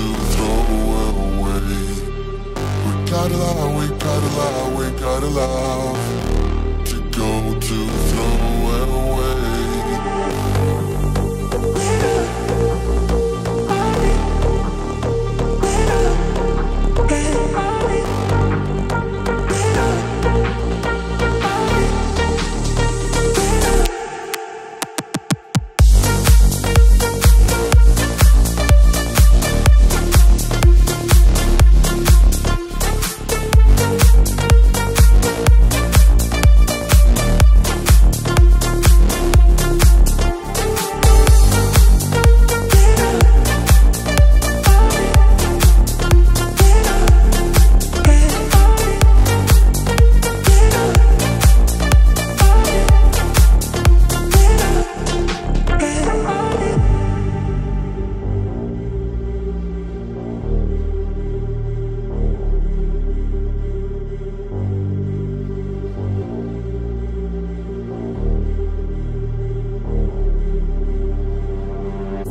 to throw away. We gotta lie, we gotta lie, we gotta lie to go to throw away.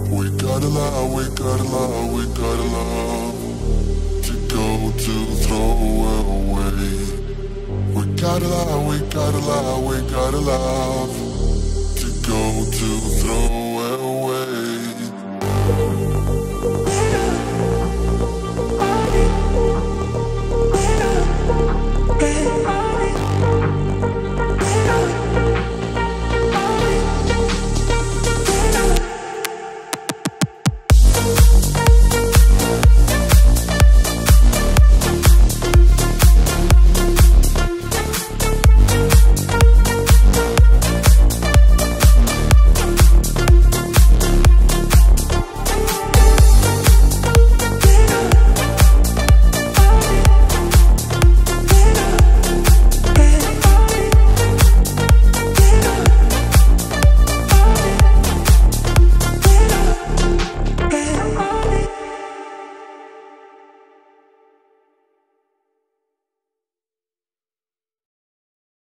We gotta love, we gotta love to go to throw away. We gotta love, we gotta love, we gotta love to go to throw away.